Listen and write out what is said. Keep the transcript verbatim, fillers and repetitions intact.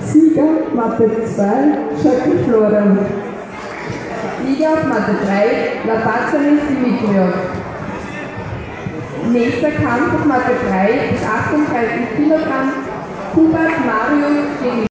Sieger Mathe zwei, Schöckl-Floren. Sieger Mathe drei, Lafazanis Dimitrios. Nächster Kampf auf Mathe drei bis achtunddreißig Kilogramm, Kubas Marius gegen